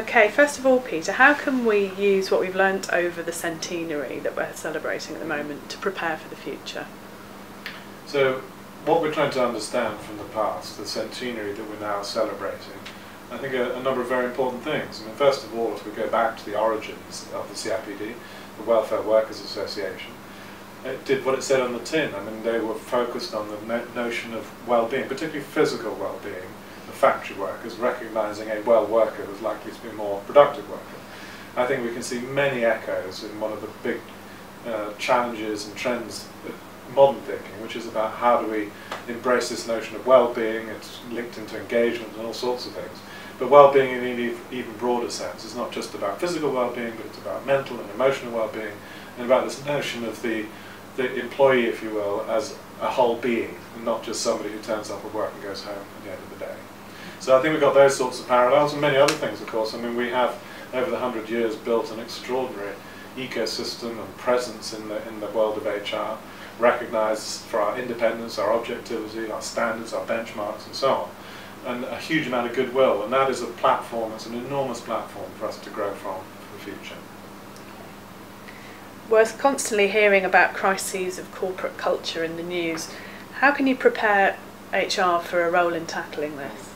Okay, first of all, Peter, how can we use what we've learnt over the centenary that we're celebrating at the moment to prepare for the future? So what we're trying to understand from the past, the centenary that we're now celebrating, I think a number of very important things. I mean, first of all, if we go back to the origins of the CIPD, the Welfare Workers' Association, it did what it said on the tin. I mean, they were focused on the notion of well-being, particularly physical well-being of factory workers, recognising a well worker was likely to be a more productive worker. I think we can see many echoes in one of the big challenges and trends that modern thinking, which is about how do we embrace this notion of well-being. It's linked into engagement and all sorts of things. But well-being in an even broader sense. It's not just about physical well-being, but it's about mental and emotional well-being, and about this notion of the employee, if you will, as a whole being, and not just somebody who turns up at work and goes home at the end of the day. So I think we've got those sorts of parallels, and many other things, of course. I mean, we have, over the 100 years, built an extraordinary ecosystem and presence in the world of HR, recognised for our independence, our objectivity, our standards, our benchmarks, and so on, and a huge amount of goodwill. And that is a platform, it's an enormous platform for us to grow from for the future. We're constantly hearing about crises of corporate culture in the news. How can you prepare HR for a role in tackling this?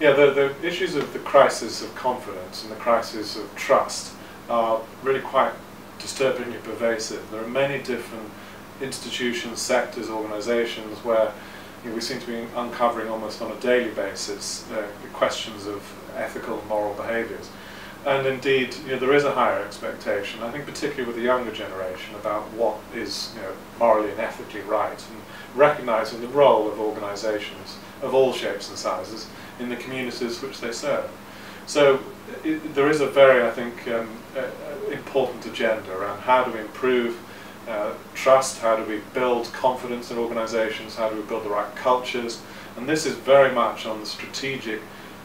Yeah, the issues of the crisis of confidence and the crisis of trust are really quite disturbingly pervasive. There are many different institutions, sectors, organisations where we seem to be uncovering almost on a daily basis the questions of ethical and moral behaviours. And indeed, there is a higher expectation, I think particularly with the younger generation, about what is morally and ethically right, and recognising the role of organisations of all shapes and sizes in the communities which they serve. So there is a very, I think, important agenda around how do we improve trust, how do we build confidence in organisations, how do we build the right cultures, and this is very much on the strategic,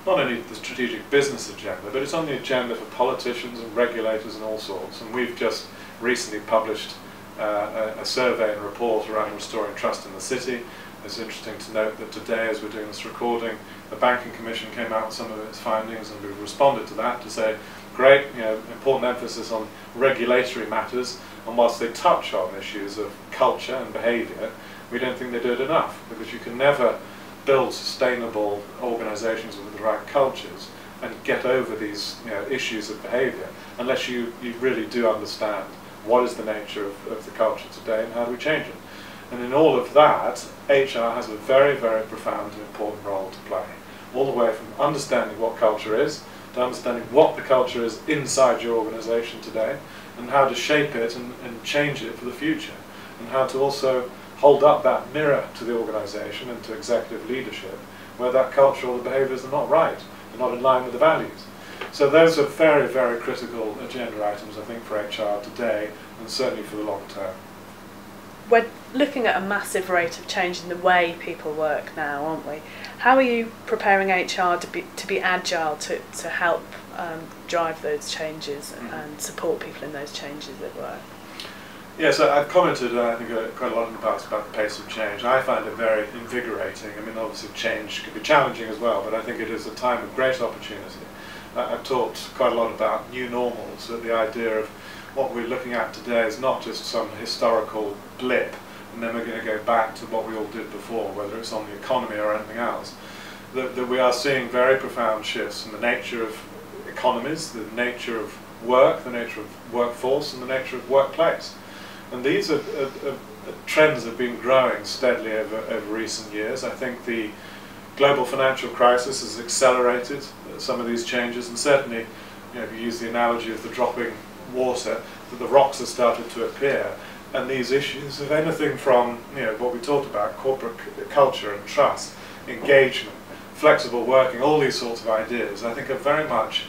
not only the strategic business agenda, but it's on the agenda for politicians and regulators and all sorts. And we've just recently published a survey and report around restoring trust in the city. It's interesting to note that today, as we're doing this recording, the Banking Commission came out with some of its findings, and we've responded to that to say, great, important emphasis on regulatory matters, and whilst they touch on issues of culture and behaviour, we don't think they do it enough, because you can never build sustainable organisations with the right cultures and get over these issues of behaviour unless you really do understand what is the nature of the culture today and how do we change it. And in all of that, HR has a very, very profound and important role to play, all the way from understanding what culture is to understanding what the culture is inside your organisation today, and how to shape it and change it for the future, and how to also hold up that mirror to the organisation and to executive leadership where that culture or the behaviours are not right, they're not in line with the values. So those are very, very critical agenda items, I think, for HR today, and certainly for the long term. We're looking at a massive rate of change in the way people work now, aren't we? How are you preparing HR to be agile to help drive those changes and support people in those changes at work? Yeah, so I've commented, I think, quite a lot in the past about the pace of change. I find it very invigorating. I mean, obviously change can be challenging as well, but I think it is a time of great opportunity. I've talked quite a lot about new normals, so the idea of what we're looking at today is not just some historical blip, and then we're going to go back to what we all did before, whether it's on the economy or anything else. That we are seeing very profound shifts in the nature of economies, the nature of work, the nature of workforce, and the nature of workplace. And these are trends that have been growing steadily over recent years. I think the global financial crisis has accelerated some of these changes, and certainly, if you use the analogy of the dropping water, that the rocks have started to appear. And these issues of anything from what we talked about, corporate culture and trust, engagement, flexible working, all these sorts of ideas, I think are very much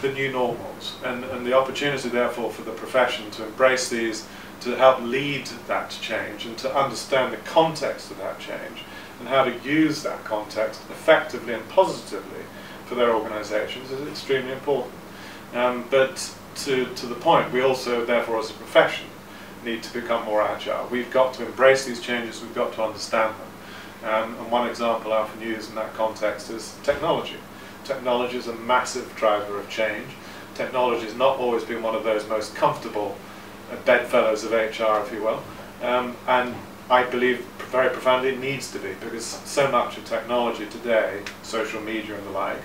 the new normals, and the opportunity therefore for the profession to embrace these, to help lead that change and to understand the context of that change and how to use that context effectively and positively for their organisations is extremely important. But to the point, we also therefore as a profession need to become more agile. We've got to embrace these changes, we've got to understand them. And one example I often use in that context is technology. Technology is a massive driver of change. Technology has not always been one of those most comfortable bedfellows of HR, if you will, and I believe very profoundly needs to be, because so much of technology today, social media and the like,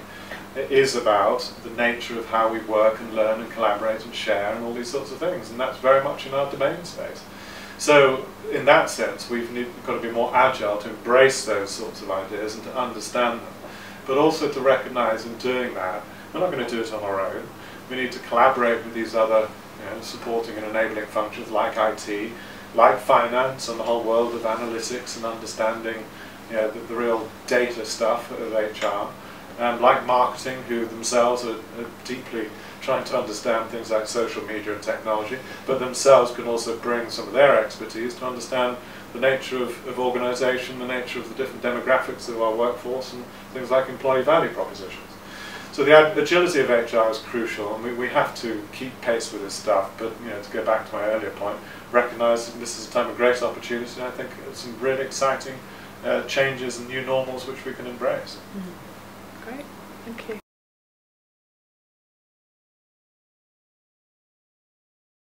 it is about the nature of how we work and learn and collaborate and share and all these sorts of things, and that's very much in our domain space. So in that sense we've got to be more agile to embrace those sorts of ideas and to understand them, but also to recognise in doing that we're not going to do it on our own. We need to collaborate with these other supporting and enabling functions like IT, like finance, and the whole world of analytics and understanding the real data stuff of HR, and like marketing, who themselves are deeply trying to understand things like social media and technology, but themselves can also bring some of their expertise to understand the nature of organisation, the nature of the different demographics of our workforce, and things like employee value propositions. So the agility of HR is crucial, and we have to keep pace with this stuff, but to go back to my earlier point, recognise that this is a time of great opportunity, and I think some really exciting changes and new normals which we can embrace. Mm-hmm. Great, thank you.